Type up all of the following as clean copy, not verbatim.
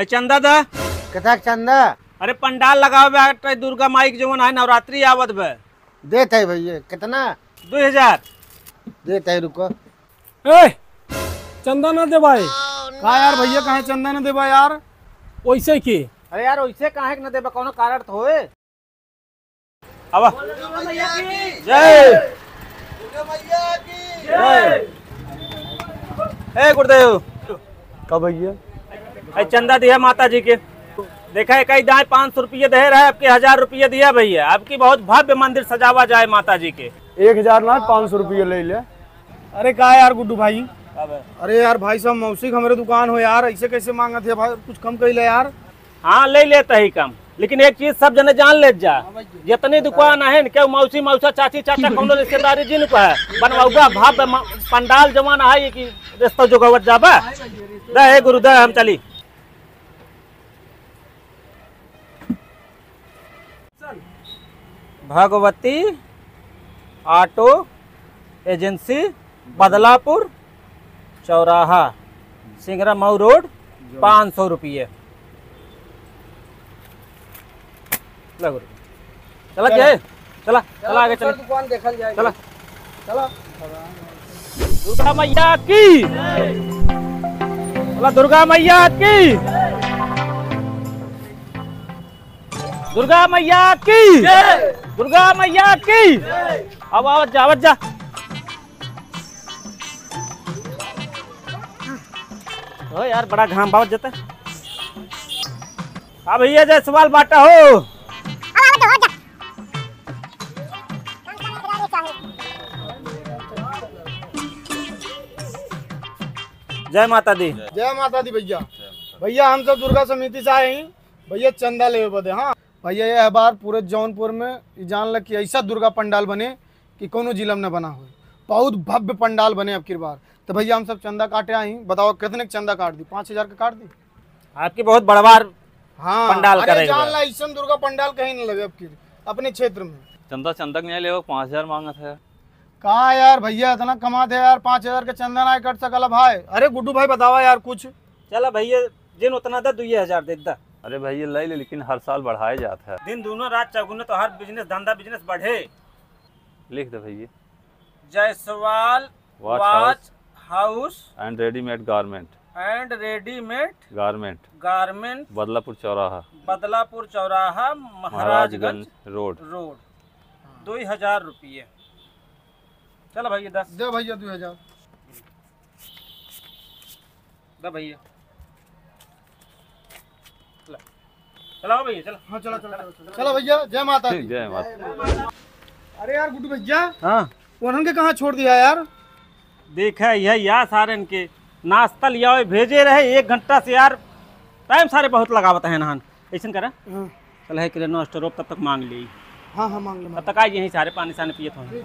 चंदा दा कथा चंदा। अरे पंडाल लगावे दुर्गा माई के जोन है नवरात्रि आवत बे देते है भैया कितना 2000 देते है रुको ए चंदा ना दे भाई का यार भैया कहे चंदा ना दे भाई यार ओइसे की अरे यार ओइसे काहे के ना देबे कोनो कारण तो होए आवा दुर्गा मैया की जय दुर्गा मैया की जय ए गुरुदेव का भैया ए चंदा दिया माता जी के देखा है कई दाएं 500 रुपये दे रहा है आपके 1000 रुपये दिया भैया आपकी बहुत भव्य मंदिर सजावा जाए माता जी के 1000 ना 500 रुपये ले ले। अरे का यार गुड्डू भाई अरे यार भाई साहब मौसी हमारे दुकान हो यार ऐसे कैसे मांगा थे भाई कुछ कम कर ले यार। हाँ ले लेता ही कम लेकिन एक चीज सब जने जान ले जा जितनी दुकान है क्या मौसी मौसा चाची चाचा कौन रिश्तेदारी जिन को है बनवाऊगा भव्य पंडाल जमाना है की रिश्ता जोगावत जाबा दे गुरु दे हम चली भगवती ऑटो एजेंसी बदलापुर चौराहा सिंगरा मऊ रोड 500 रुपये चला जाए चला चला आगे चला दुकान देखल जाए चला चला दुर्गा मैया की चला दुर्गा मैया की दुर्गा मैया की दुर्गा मैया की अब आवत जा आवत जा। ओ यार बड़ा घाम बावत जाता है भैया जायसवाल बाटा हो जय माता दी जय माता दी भैया भैया हम सब दुर्गा समिति से आए हैं भैया चंदा ले बदे। हाँ भैया यह बार पूरे जौनपुर में जान लग कि ऐसा दुर्गा पंडाल बने कि कोनो जिला में न बना हो बहुत भव्य पंडाल बने अब की बार तो भैया हम सब चंदा काटे आई बताओ कितने चंदा काट दी 5000 का काट दी आपकी बहुत बड़वार। हाँ पंडाल जान ऐसा दुर्गा पंडाल कहीं न लगे अब की अपने क्षेत्र में चंदा चंदा नहीं ले 5000 मांगा था कहा यार भैया इतना कमा थे यार 5000 का चंदा ना कट सकला भाई। अरे गुड्डू भाई बतावा यार कुछ चला भैया जिन उतना था 2000 देता। अरे भाई ये ले लेकिन हर साल बढ़ाया जाता है दिन दोनों रात चौगुने तो हर बिजनेस धंधा बिजनेस बढ़े लिख दे भैया Jaiswal watch house and readymade garment Badlapur चौराहा महाराजगंज रोड 2000 रुपये। चलो भैया 10 दो भैया 2000 दो भैया चलाओ भैया चलो हाँ चलो चलो चलो भैया जय माता जय माता। अरे यार गुड्डू भैया हाँ उन्होंने के कहाँ छोड़ दिया यार देखा यह यार सारे इनके नाश्ता लिया भेजे रहे 1 घंटा से यार टाइम सारे बहुत लगावत है नहान ऐसा करा चल है कि नो स्टोर तब तक मांग ली। हाँ हाँ मांग लो तब तक आइए यहीं सारे पानी सानी पिए थे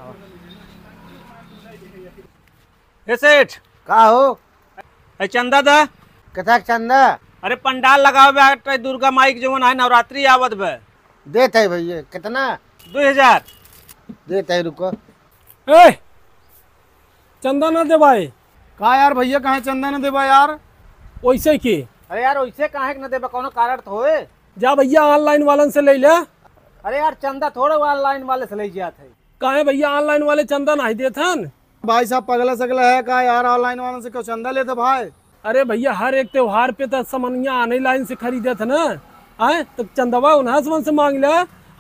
सेठ का हो चंदा दा कथा चंदा। अरे पंडाल लगावे दुर्गा माई के जोन है नवरात्रि आवत बे देते है भैया कितना 2000 देते है रुको ए चंदा ना दे भाई का यार भैया कहे चंदा ना दे भाई यार ओइसे की अरे यार ओइसे काहे के ना देबे कोनो कारण तो होए जा भैया ऑनलाइन वालन से ले ले। अरे यार चंदा थोड़ा ऑनलाइन वाले से ले जात है काहे भैया ऑनलाइन वाले चंदा नहीं देत हन भाई साहब पगला सकला है का यार ऑनलाइन वालन से क्यों चंदा लेते भाई। अरे भैया हर एक त्योहार पे तो सामानिया आने लाइन से खरीदे थे ना आए तो चंदवा उन्हा सामान से मांग ले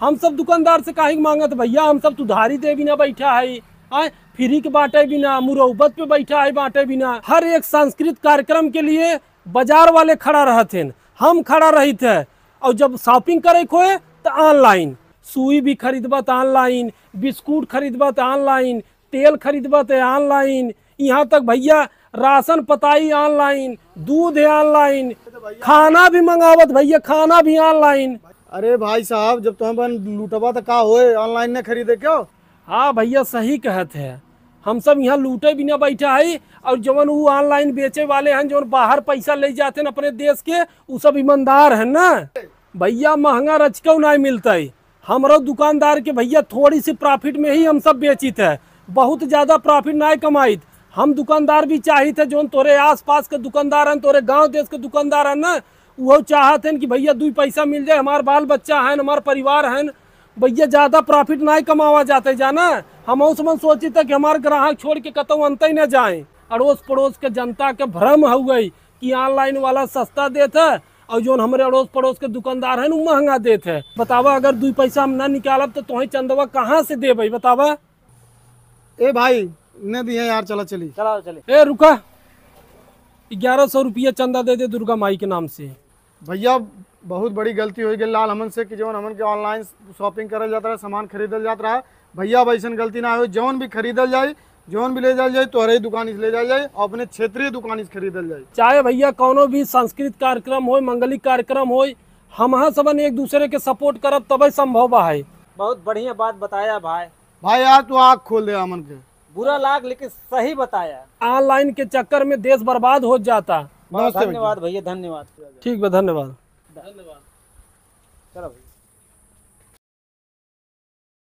हम सब दुकानदार से काहे मांगत भैया हम सब तुधारी दे बिना बैठा है आए फ्री के बांटे बिना मुरौबत पे बैठा है बांटे बिना हर एक सांस्कृतिक कार्यक्रम के लिए बाजार वाले खड़ा रहते हैं हम खड़ा रही थे और जब शॉपिंग करे खोए तो ऑनलाइन सुई भी खरीदबा तो ऑनलाइन बिस्कुट खरीदबा तो ऑनलाइन तेल खरीदबा तो ऑनलाइन यहाँ तक भैया राशन पताई ऑनलाइन दूध है ऑनलाइन खाना भी मंगावत भैया खाना भी ऑनलाइन। अरे भाई साहब जब तुम लूटबा तो का होए ऑनलाइन ने खरीदे क्यों। हाँ भैया सही कहते हैं हम सब यहाँ लूटे भी ना बैठा है और जवन वो ऑनलाइन बेचे वाले हैं जवन बाहर पैसा ले जाते हैं अपने देश के वो सब ईमानदार है ना भैया महंगा रचकऊ नहीं मिलता है हमारा दुकानदार के भैया थोड़ी सी प्रॉफिट में ही हम सब बेचित है बहुत ज्यादा प्रॉफिट नहीं कमाइत हम दुकानदार भी चाहिए थे जो तोरे आसपास के दुकानदार हैं तोरे गांव देश के दुकानदार हैं ना वो चाहत हैं कि भैया दू पैसा मिल जाए, हमार बाल बच्चा हैं, हमार परिवार हैं, भैया ज़्यादा प्रॉफिट ना कमावा जाते जाना। हम उसमें सोची था कि हमारे ग्राहक छोड़ के कतौ अंत ही ना जाए। अड़ोस पड़ोस के जनता के भ्रम हो गई कि ऑनलाइन वाला सस्ता देता है और जो हमारे अड़ोस पड़ोस के दुकानदार हैं वो महंगा देते हैं। बतावा अगर दू पैसा हम ना निकालब तो तुम्हें चंदवा कहाँ से दे भाई? बतावा ए भाई ने दिए यार, चला चली चला चले। ए रुका, 1100 रुपया चंदा दे दे दुर्गा माई के नाम से। भैया बहुत बड़ी गलती हो गई लाल हमन से कि जौन हमन के ऑनलाइन शॉपिंग करल जाता है, सामान खरीदल जाता रहा। भैया वैसन गलती ना हो, जौन भी खरीदल जाए, जौन भी ले जाए जाए तोहरे दुकान ले जाए जाए और अपने क्षेत्रीय दुकान खरीदल जाए। चाहे भैया कोनो भी सांस्कृतिक कार्यक्रम हो, मंगलिक कार्यक्रम हो, हम सबन एक दूसरे के सपोर्ट करब तब संभव है। बहुत बढ़िया बात बताया भाई। भाई यार तू आँख खोल दे हमन के, बुरा लाग लेकिन सही बताया। ऑनलाइन के चक्कर में देश बर्बाद हो जाता। धन्यवाद भैया, धन्यवाद। ठीक है, धन्यवाद। चलो भैया।